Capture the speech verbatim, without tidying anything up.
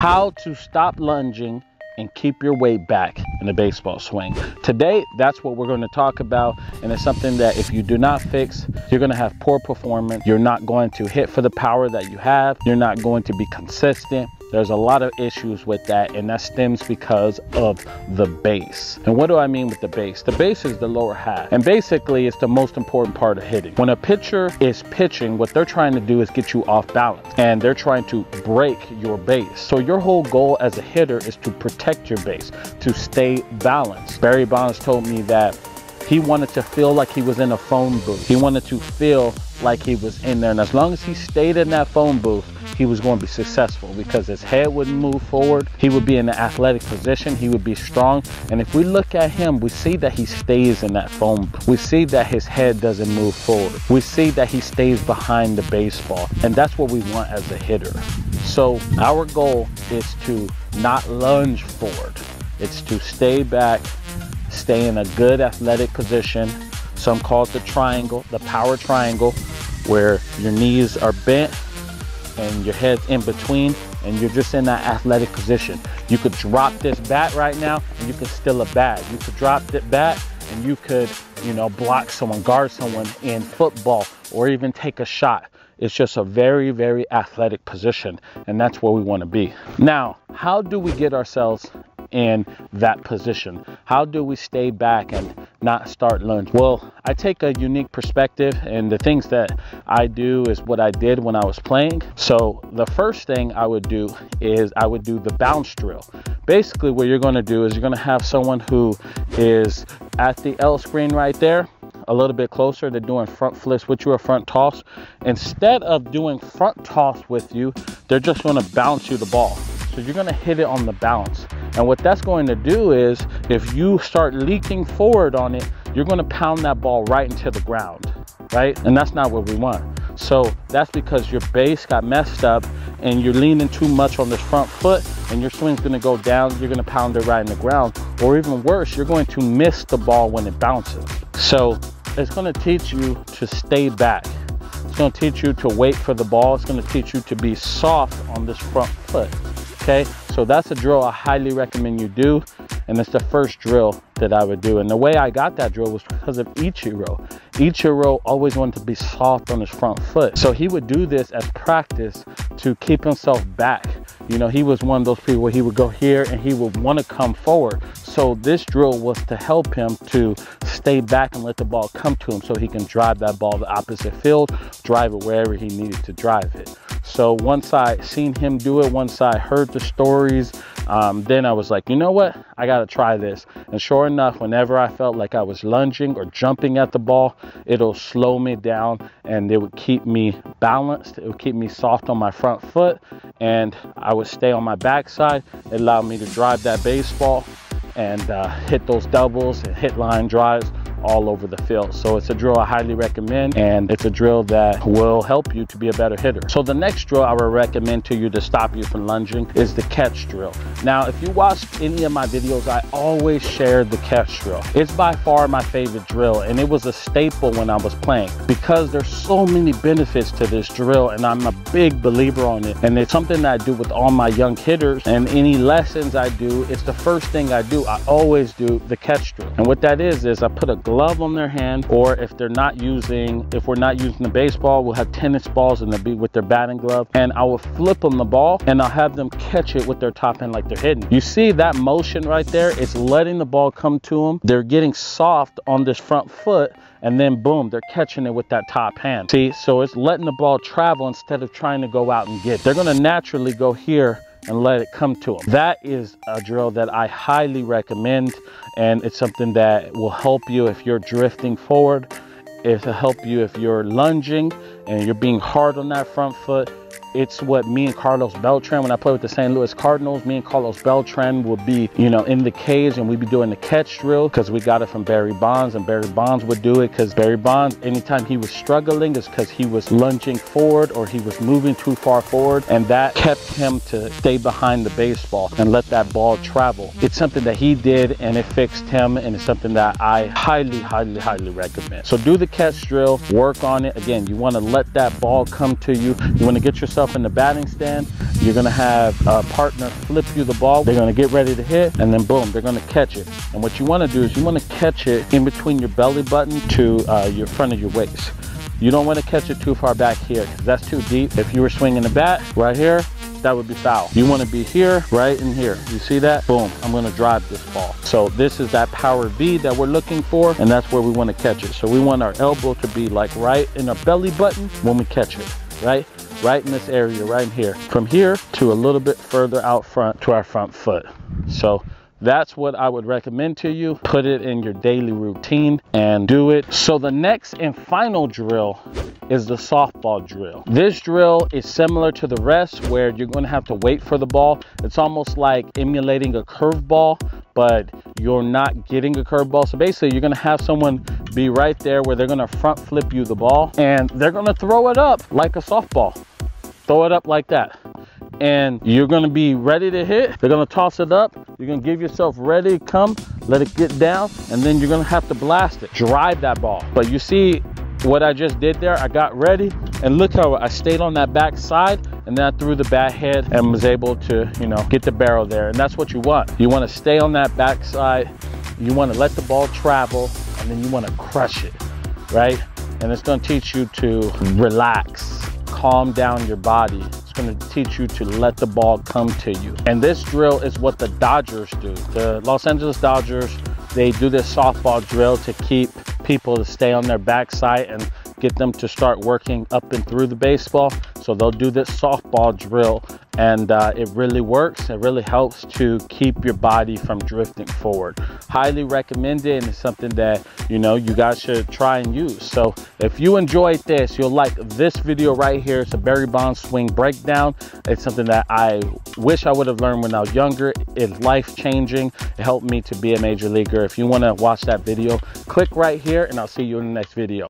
How to stop lunging and keep your weight back in a baseball swing. Today, that's what we're going to talk about, and it's something that if you do not fix, you're going to have poor performance. You're not going to hit for the power that you have. You're not going to be consistent. There's a lot of issues with that, and that stems because of the base. And what do I mean with the base? The base is the lower half, and basically it's the most important part of hitting. When a pitcher is pitching, what they're trying to do is get you off balance, and they're trying to break your base. So your whole goal as a hitter is to protect your base, to stay balanced. Barry Bonds told me that he wanted to feel like he was in a phone booth. He wanted to feel like he was in there, and as long as he stayed in that phone booth, he was going to be successful because his head wouldn't move forward. He would be in an athletic position. He would be strong. And if we look at him, we see that he stays in that foam. We see that his head doesn't move forward. We see that he stays behind the baseball. And that's what we want as a hitter. So our goal is to not lunge forward. It's to stay back, stay in a good athletic position. Some call it the triangle, the power triangle, where your knees are bent and your head's in between, and you're just in that athletic position. You could drop this bat right now, and you could steal a bat. You could drop that bat, and you could, you know, block someone, guard someone in football, or even take a shot. It's just a very, very athletic position, and that's where we want to be. Now, how do we get ourselves in that position? How do we stay back and not start lunge? Well, I take a unique perspective, and the things that I do is what I did when I was playing. So the first thing I would do is I would do the bounce drill. Basically what you're going to do is you're going to have someone who is at the L screen right there, a little bit closer. They're doing front flips with you, a front toss. Instead of doing front toss with you, they're just going to bounce you the ball. So you're going to hit it on the bounce. And what that's going to do is, if you start leaking forward on it, you're going to pound that ball right into the ground, right? And that's not what we want. So that's because your base got messed up and you're leaning too much on this front foot, and your swing's going to go down. You're going to pound it right in the ground. Or even worse, you're going to miss the ball when it bounces. So it's going to teach you to stay back. It's going to teach you to wait for the ball. It's going to teach you to be soft on this front foot. Okay, so that's a drill I highly recommend you do, and it's the first drill that I would do. And the way I got that drill was because of Ichiro. Ichiro always wanted to be soft on his front foot, so he would do this as practice to keep himself back. You know, he was one of those people where he would go here and he would want to come forward. So this drill was to help him to stay back and let the ball come to him so he can drive that ball the opposite field, drive it wherever he needed to drive it. So once I seen him do it, once I heard the stories, um, then I was like, you know what? I got to try this. And sure enough, whenever I felt like I was lunging or jumping at the ball, it'll slow me down and it would keep me balanced. It would keep me soft on my front foot, and I would stay on my backside. It allowed me to drive that baseball and uh, hit those doubles and hit line drives all over the field. So it's a drill I highly recommend, and it's a drill that will help you to be a better hitter. So the next drill I would recommend to you to stop you from lunging is the catch drill. Now, if you watch any of my videos, I always share the catch drill. It's by far my favorite drill, and it was a staple when I was playing because there's so many benefits to this drill, and I'm a big believer on it. And it's something that I do with all my young hitters, and any lessons I do, it's the first thing I do. I always do the catch drill. And what that is, is I put a glove on their hand, or if they're not using, if we're not using the baseball, we'll have tennis balls and they'll be with their batting glove, and I will flip them the ball and I'll have them catch it with their top hand like they're hitting. You see that motion right there? It's letting the ball come to them. They're getting soft on this front foot, and then boom, they're catching it with that top hand. See, so it's letting the ball travel instead of trying to go out and get it. They're going to naturally go here and let it come to them. That is a drill that I highly recommend, and it's something that will help you if you're drifting forward. It'll help you if you're lunging and you're being hard on that front foot. It's what me and Carlos Beltran, when I played with the Saint Louis Cardinals, me and Carlos Beltran would be, you know, in the cage, and we'd be doing the catch drill because we got it from Barry Bonds, and Barry Bonds would do it because Barry Bonds, anytime he was struggling, is because he was lunging forward or he was moving too far forward, and that kept him to stay behind the baseball and let that ball travel. It's something that he did, and it fixed him, and it's something that I highly, highly, highly recommend. So do the catch drill, work on it. Again, you want to let that ball come to you. You want to get yourself yourself in the batting stand. You're going to have a partner flip you the ball. They're going to get ready to hit, and then boom, they're going to catch it. And what you want to do is you want to catch it in between your belly button to uh, your front of your waist. You don't want to catch it too far back here because that's too deep. If you were swinging the bat right here, that would be foul. You want to be here, right in here. You see that? Boom, I'm going to drive this ball. So this is that power V that we're looking for, and that's where we want to catch it. So we want our elbow to be like right in our belly button when we catch it, right? Right in this area, right here. From here to a little bit further out front to our front foot. So that's what I would recommend to you. Put it in your daily routine and do it. So the next and final drill is the softball drill. This drill is similar to the rest where you're going to have to wait for the ball. It's almost like emulating a curveball, but you're not getting a curveball. So basically you're going to have someone be right there where they're going to front flip you the ball, and they're going to throw it up like a softball. Throw it up like that. And you're gonna be ready to hit. They're gonna toss it up. You're gonna give yourself ready, come, let it get down, and then you're gonna have to blast it, drive that ball. But you see what I just did there? I got ready, and look how I stayed on that back side, and then I threw the bat head and was able to, you know, get the barrel there. And that's what you want. You wanna stay on that back side. You wanna let the ball travel, and then you wanna crush it, right? And it's gonna teach you to relax, calm down your body. Going to teach you to let the ball come to you. And this drill is what the Dodgers do. The Los Angeles Dodgers, they do this softball drill to keep people to stay on their backside and get them to start working up and through the baseball. So they'll do this softball drill, and uh, it really works. It really helps to keep your body from drifting forward. Highly recommended, and it's something that, you know, you guys should try and use. So if you enjoyed this, you'll like this video right here. It's a Barry Bonds swing breakdown. It's something that I wish I would have learned when I was younger. It's life-changing. It helped me to be a major leaguer. If you want to watch that video, click right here, and I'll see you in the next video.